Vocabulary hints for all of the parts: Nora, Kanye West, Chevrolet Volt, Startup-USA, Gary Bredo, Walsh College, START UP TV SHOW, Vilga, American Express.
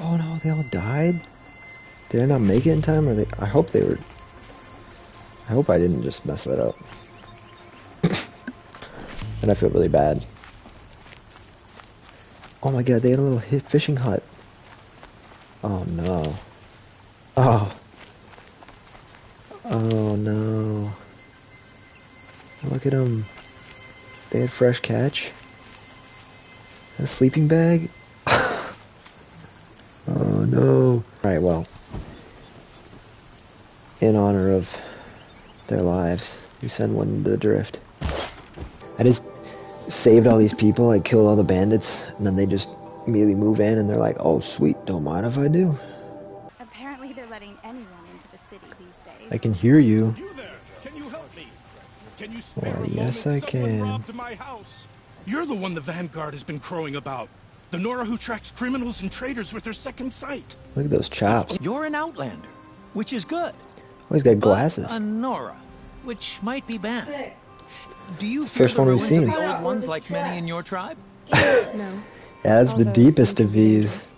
Oh no, they all died? Did I not make it in time? Or they? I hope they were... I hope I didn't just mess that up. And I feel really bad. Oh my god, they had a little fishing hut. Oh no. Oh. Oh no. Look at them. They had fresh catch. A sleeping bag? Oh no. Alright, well. In honor of their lives, we send one into the drift. I just saved all these people, I killed all the bandits, and then they just immediately move in and they're like, oh sweet, don't mind if I do. Apparently they're letting anyone into the city these days. I can hear you. You there? Can you help me? Can you spare a yes, I can. Robbed my house? You're the one the Vanguard has been crowing about. The Nora who tracks criminals and traitors with her second sight. Look at those chops. You're an outlander, which is good. Oh, he's got glasses. A Nora, which might be bad. Sick. Do you fear the ruins of the old ones like many in your tribe? No. Yeah, that's the deepest of these.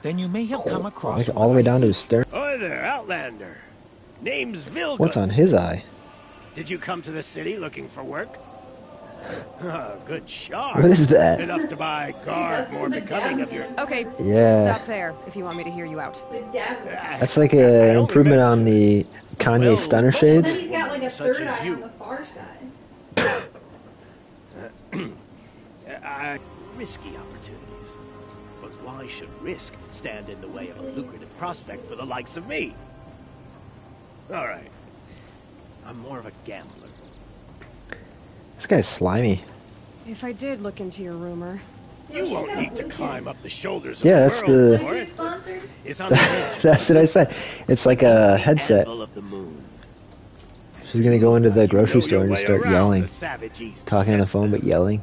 Then you may have come across all the way down to his stern. Oi there, outlander. Name's Vilga. What's on his eye? Did you come to the city looking for work? Oh, good shot. What is that? Enough to buy guard more becoming of your. Okay. Yeah. Stop there if you want me to hear you out. That's like an improvement on the Kanye stunner shades. Then he's got like a third eye on the far side. Risky opportunities. But why should risk stand in the way of a lucrative prospect for the likes of me? Alright. I'm more of a gambler. This guy's slimy. If I did look into your rumor... You won't need to climb up the shoulders of the world for it. It's on the edge. That's what I said. It's like a headset. She's gonna go into the grocery store and start yelling. Talking on the phone, but yelling.